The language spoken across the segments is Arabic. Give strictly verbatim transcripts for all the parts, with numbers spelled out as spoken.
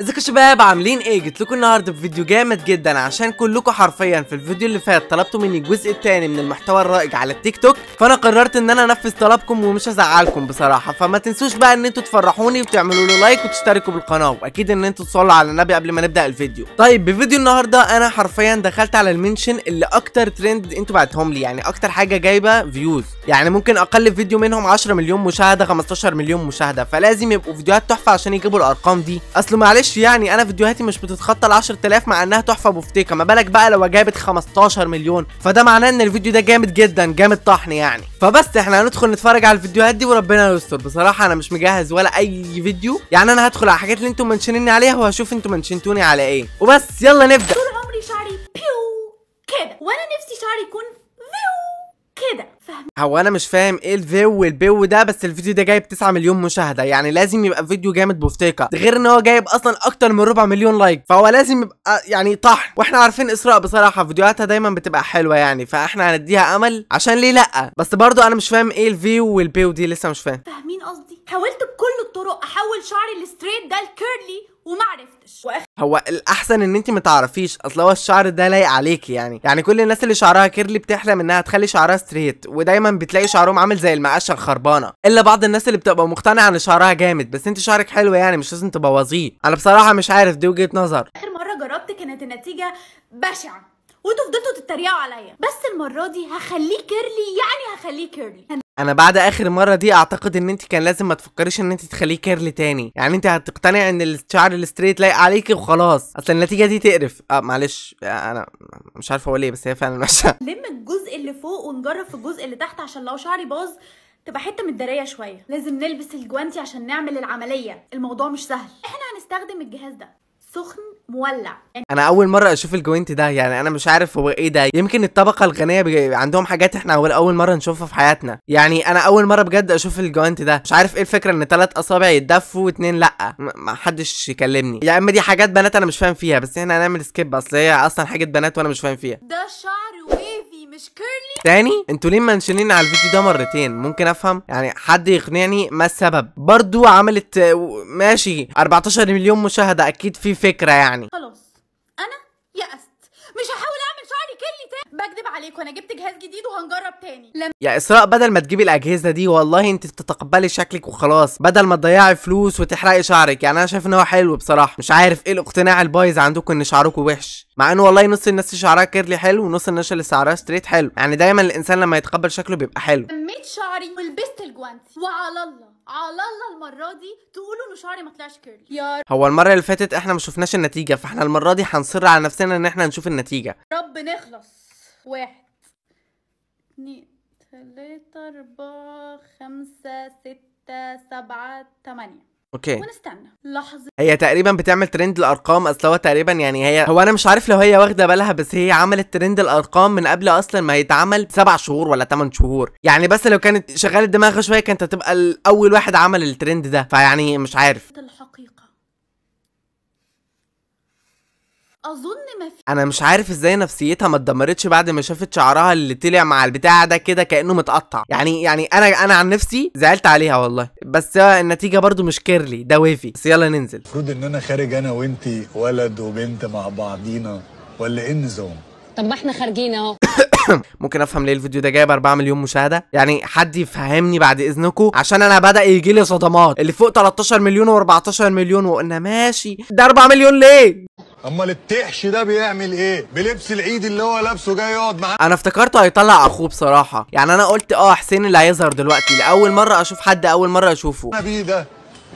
ازيكم يا شباب عاملين ايه؟ جيت لكم النهارده بفيديو جامد جدا عشان كلكم حرفيا في الفيديو اللي فات طلبتوا مني الجزء الثاني من المحتوى الرائج على التيك توك، فانا قررت ان انا انفذ طلبكم ومش هزعلكم بصراحه. فما تنسوش بقى ان انتوا تفرحوني وتعملوا له لايك وتشتركوا بالقناه، واكيد ان انتوا تصلوا على النبي قبل ما نبدا الفيديو. طيب بفيديو النهارده انا حرفيا دخلت على المنشن اللي اكتر ترند انتوا بعتهم لي، يعني اكتر حاجه جايبه فيوز، يعني ممكن اقل فيديو منهم عشرة مليون مشاهده، خمستاشر مليون مشاهده، فلازم يبقوا فيديوهات تحفه عشان يجيبوا الارقام دي. اصل معلش يعني انا فيديوهاتي مش بتتخطى ال عشرة آلاف مع انها تحفه مفتكه، ما بالك بقى لو جابت خمستاشر مليون، فده معناه ان الفيديو ده جامد جدا، جامد طحن يعني. فبس احنا هندخل نتفرج على الفيديوهات دي وربنا يستر. بصراحه انا مش مجهز ولا اي فيديو، يعني انا هدخل على الحاجات اللي انتم منشنيني عليها وهشوف انتم منشنتوني على ايه وبس. يلا نبدا. طول عمري شعري بيو كده، وانا نفسي شعري يكون كده، فاهم؟ هو انا مش فاهم ايه الفيو والبيو ده، بس الفيديو ده جايب تسعة مليون مشاهده، يعني لازم يبقى فيديو جامد بوفتيكا، غير ان هو جايب اصلا اكتر من ربع مليون لايك، فهو لازم يبقى يعني طحن. واحنا عارفين اسراء بصراحه فيديوهاتها دايما بتبقى حلوه يعني، فاحنا هنديها امل عشان ليه لا. بس برضو انا مش فاهم ايه الفيو والبيو دي، لسه مش فاهم، فاهمين قصدي؟ حاولت بكل الطرق احول شعري الستريت ده الكيرلي وما عرفتش، وأخ... هو الاحسن ان انت ما تعرفيش، اصل هو الشعر ده لايق عليكي يعني. يعني كل الناس اللي شعرها كيرلي بتحلم انها تخلي شعرها ستريت، ودايما بتلاقي شعرهم عامل زي المقشه الخربانه، الا بعض الناس اللي بتبقى مقتنعه ان شعرها جامد، بس انت شعرك حلو يعني مش لازم تبوظيه. انا بصراحه مش عارف، دي وجهه نظر. اخر مره جربت كانت النتيجه بشعه، وانتوا فضلتوا تتريقوا عليا، بس المره دي هخليه كيرلي، يعني هخليه كيرلي. انا بعد اخر مره دي اعتقد ان انت كان لازم ما تفكريش ان انت تخليه كيرلي تاني، يعني انت هتقتنعي ان الشعر الستريت لايق عليكي وخلاص. اصل النتيجه دي تقرف. اه معلش انا مش عارفه اقول ايه، بس هي فعلا ماشيه. لم الجزء اللي فوق ونجرب في الجزء اللي تحت، عشان لو شعري باظ تبقى حته متداريه شويه. لازم نلبس الجوانتي عشان نعمل العمليه، الموضوع مش سهل. احنا هنستخدم الجهاز ده سخن مولع. انا اول مره اشوف الجوينت ده، يعني انا مش عارف هو ايه ده. يمكن الطبقه الغنيه عندهم حاجات احنا اول مره نشوفها في حياتنا، يعني انا اول مره بجد اشوف الجوينت ده. مش عارف ايه الفكره ان ثلاث اصابع يتدفوا واتنين لا، ما حدش يكلمني. يا يعني اما دي حاجات بنات انا مش فاهم فيها، بس احنا هنعمل سكيب، اصل هي اصلا حاجه بنات وانا مش فاهم فيها. ده شعر ويفي مش كيرلي تاني. انتوا ليه منشنين على الفيديو ده مرتين؟ ممكن افهم يعني، حد يقنعني ما السبب. برضو عملت ماشي اربعتاشر مليون مشاهده، اكيد في فكره يعني. خلاص انا يأست، مش هحاول اعمل شعري كيرلي تاني، بكدب عليكم، انا جبت جهاز جديد وهنجرب تاني. لم... يا اسراء بدل ما تجيبي الاجهزه دي والله انت بتتقبلي شكلك وخلاص، بدل ما تضيعي فلوس وتحرقي شعرك. يعني انا شايف ان هو حلو بصراحه، مش عارف ايه الاقتناع البايظ عندكم ان شعركم وحش، مع انه والله نص الناس اللي شعرها كيرلي حلو ونص الناس اللي شعرها ستريت حلو، يعني دايما الانسان لما يتقبل شكله بيبقى حلو. لميت شعري ولبست الجوانتي، وعلى الله على الله المره دي تقولوا ان شعري ما طلعش كيرلي. يا هو المره اللي فاتت احنا ما شفناش النتيجه، فاحنا المره دي هنصر على نفسنا ان احنا نشوف النتيجه. رب نخلص. واحد اتنين تلاته اربعه خمسه سته سبعه تمانيه. اوكي ونستنى لحظه. هي تقريبا بتعمل ترند الارقام، اصل هو تقريبا يعني هي هو انا مش عارف لو هي واخده بالها، بس هي عملت ترند الارقام من قبل اصلا ما يتعمل سبع شهور ولا ثمان شهور يعني، بس لو كانت شغاله دماغها شويه كانت هتبقى الاول واحد عمل الترند ده، فيعني مش عارف الحقيقه. اظن ما في، انا مش عارف ازاي نفسيتها ما اتدمرتش بعد ما شافت شعرها اللي طلع مع البتاع ده كده كانه متقطع يعني. يعني انا انا عن نفسي زعلت عليها والله، بس النتيجه برضو مش كيرلي ده ويفي. بس يلا ننزل. المفروض ان انا خارج انا وانتي ولد وبنت مع بعضينا، ولا ايه النظام؟ طب ما احنا خارجين اهو. ممكن افهم ليه الفيديو ده جايب اربعة مليون مشاهده؟ يعني حد يفهمني بعد اذنكم، عشان انا بدا يجي لي صدمات. اللي فوق تلتاشر مليون واربعتاشر مليون وقلنا ماشي، ده اربعة مليون ليه؟ امال التحش ده بيعمل ايه؟ بلبس العيد اللي هو لابسه جاي يقعد معاه. انا افتكرته هيطلع اخوه بصراحه، يعني انا قلت اه حسين اللي هيظهر دلوقتي، لاول مره اشوف حد اول مره اشوفه. انا بيه ده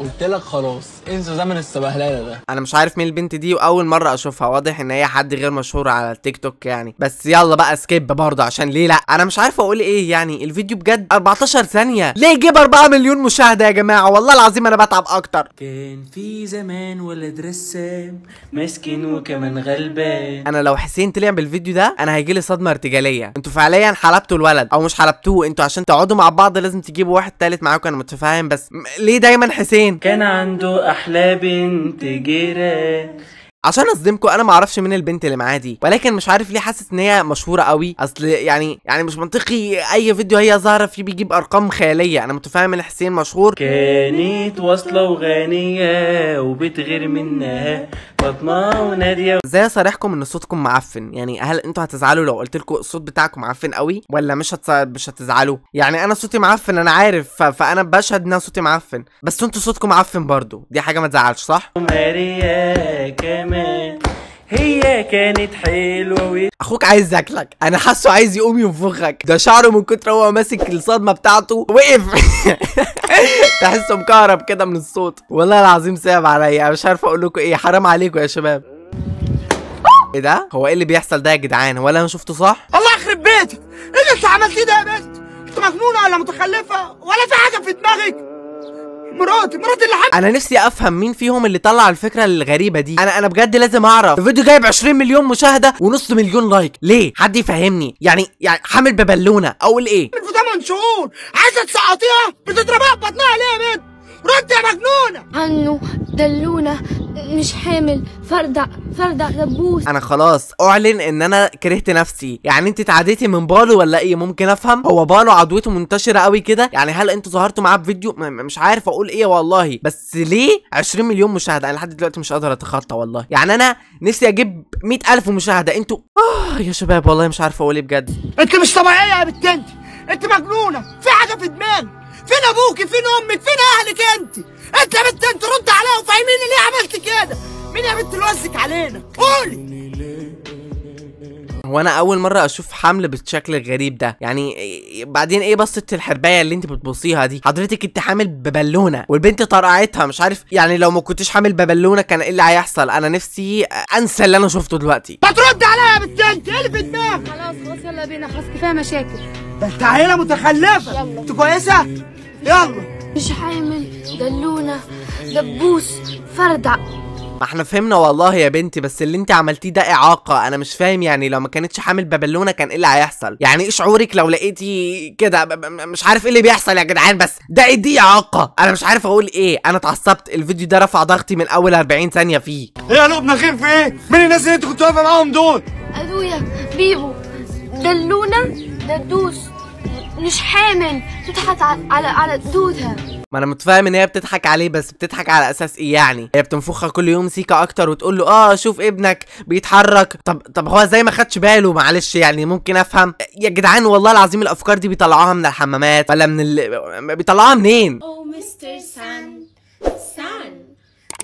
قلت لك خلاص انسوا زمن السبهلله ده. انا مش عارف مين البنت دي واول مره اشوفها، واضح ان هي حد غير مشهور على التيك توك يعني. بس يلا بقى سكيب برضه عشان ليه لا. انا مش عارف اقول ايه يعني، الفيديو بجد اربعتاشر ثانيه ليه يجيب اربعة مليون مشاهده يا جماعه؟ والله العظيم انا بتعب اكتر. كان في زمان ولد رسام مسكين وكمان غلبان. انا لو حسين طلع بالفيديو ده انا هيجي لي صدمه ارتجاليه. انتوا فعليا حلبتوا الولد او مش حلبتوه؟ انتوا عشان تقعدوا مع بعض لازم تجيبوا واحد ثالث معاكم، انا متفاهم، بس ليه دايما حسين؟ كان عنده احلى بنت جيران. عشان اصدمكم انا ما اعرفش مين البنت اللي معايا دي، ولكن مش عارف ليه حاسس ان هي مشهوره قوي. اصل يعني يعني مش منطقي اي فيديو هي ظاهره فيه بيجيب ارقام خياليه. انا متفاهم ان حسين مشهور، كانت واصله وغنيه وبتغير منها فاطمه وناديه. ازاي اصارحكم ان صوتكم معفن؟ يعني هل انتوا هتزعلوا لو قلت لكم الصوت بتاعكم معفن قوي، ولا مش هتص... مش هتزعلوا؟ يعني انا صوتي معفن، انا عارف، ف... فانا بشهد ان انا صوتي معفن، بس انتوا صوتكم معفن برضو، دي حاجه ما تزعلش، صح؟ هي كانت حلوه. اخوك عايز ياكلك، انا حاسه عايز يقوم ينفخك، ده شعره من كتر هو ماسك الصدمه بتاعته وقف. تحسه مكهرب كده من الصوت. والله العظيم صعب عليا، مش عارف اقول لكم ايه، حرام عليكم يا شباب. ايه ده؟ هو ايه اللي بيحصل ده يا جدعان؟ ولا انا شفته صح؟ الله يخرب بيتك، ايه اللي انت عملتيه ده يا بنت؟ انت مجنونه ولا متخلفه ولا في حاجه في دماغك؟ مراتي مراتي اللي حب... انا نفسي افهم مين فيهم اللي طلع الفكره الغريبه دي. انا انا بجد لازم اعرف. الفيديو جايب عشرين مليون مشاهده ونص مليون لايك، ليه؟ حد يفهمني. يعني يعني حامل ببالونه اقول ايه؟ من ثمان شهور عايزه تسقطيها، بتضربها ببطنها ليه يا بنت؟ ردي يا مجنونه. عنو دلونه، مش حامل، فردع فردع دبوس. انا خلاص اعلن ان انا كرهت نفسي. يعني انت اتعديتي من بالو ولا ايه؟ ممكن افهم، هو بالو عضوته منتشره قوي كده؟ يعني هل انتوا ظهرتوا معاه بفيديو؟ مش عارف اقول ايه والله. بس ليه عشرين مليون مشاهده؟ انا لحد دلوقتي مش قادر اتخطى والله. يعني انا نفسي اجيب مئة الف مشاهده. انتوا اه يا شباب والله مش عارف اقول ايه بجد. انت مش طبيعيه يا بنت، انت انت مجنونه، في حاجه في دماغك. فين ابوكي؟ فين امك؟ فين اهلك؟ انت انت يا بنت انت رد عليا وفاهميني ليه عملت كده؟ مين يا بنت اللي وزك علينا؟ قولي. هو انا اول مره اشوف حمل بالشكل الغريب ده، يعني بعدين ايه بصه الحربايه اللي انت بتبصيها دي؟ حضرتك انت حامل ببالونه والبنت طرقعتها، مش عارف. يعني لو ما كنتش حامل ببالونه كان ايه اللي هيحصل؟ انا نفسي انسى اللي انا شفته دلوقتي. ما ترد عليا يا بنت، انت ايه اللي في دماغك؟ خلاص خلاص يلا بينا، خلاص كفايه مشاكل. ده انت عيله متخلفه، انت كويسه؟ يلا. مش حامل، دلونه، دبوس، فردع. ما احنا فهمنا والله يا بنتي، بس اللي انت عملتيه ده اعاقه. انا مش فاهم، يعني لو ما كانتش حامل ببالونه كان ايه اللي هيحصل؟ يعني ايه شعورك لو لقيتي كده؟ مش عارف ايه اللي بيحصل يا جدعان، بس ده ايه؟ دي اعاقه، انا مش عارف اقول ايه. انا اتعصبت، الفيديو ده رفع ضغطي من اول أربعين ثانيه فيه. ايه يا لقمه خير في ايه؟ مين الناس اللي انت كنت واقفه معاهم دول؟ ابويا، بيبو، دلونه، ددوس، مش حامل، بتضحك على على دودها. ما انا متفاهم ان هي بتضحك عليه، بس بتضحك على اساس ايه يعني؟ هي بتنفخها كل يوم سيكا اكتر وتقول له اه شوف ابنك بيتحرك. طب طب هو ازاي ما خدش باله؟ معلش يعني ممكن افهم يا جدعان. والله العظيم الافكار دي بيطلعوها من الحمامات ولا من ال... بيطلعوها منين؟ او مستر سان سان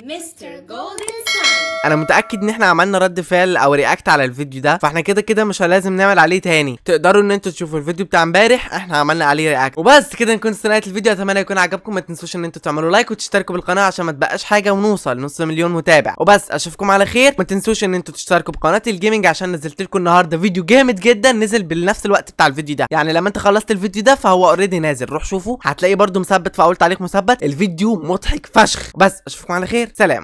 مستر جولدن سان. انا متاكد ان احنا عملنا رد فعل او رياكت على الفيديو ده، فاحنا كده كده مش لازم نعمل عليه تاني. تقدروا ان انتوا تشوفوا الفيديو بتاع امبارح احنا عملنا عليه رياكت. وبس كده نكون استنيت الفيديو، اتمنى يكون عجبكم. ما تنسوش ان انتوا تعملوا لايك وتشتركوا بالقناه عشان ما تبقاش حاجه ونوصل نص مليون متابع. وبس اشوفكم على خير. ما تنسوش ان انتوا تشتركوا بقناه الجيمنج عشان نزلت لكم النهارده فيديو جامد جدا، نزل بنفس الوقت بتاع الفيديو ده. يعني لما انت خلصت الفيديو ده فهو اوريدي نازل، روح شوفه، هتلاقيه برده مثبت في اول تعليق مثبت. الفيديو مضحك فشخ. بس اشوفكم على خير، سلام.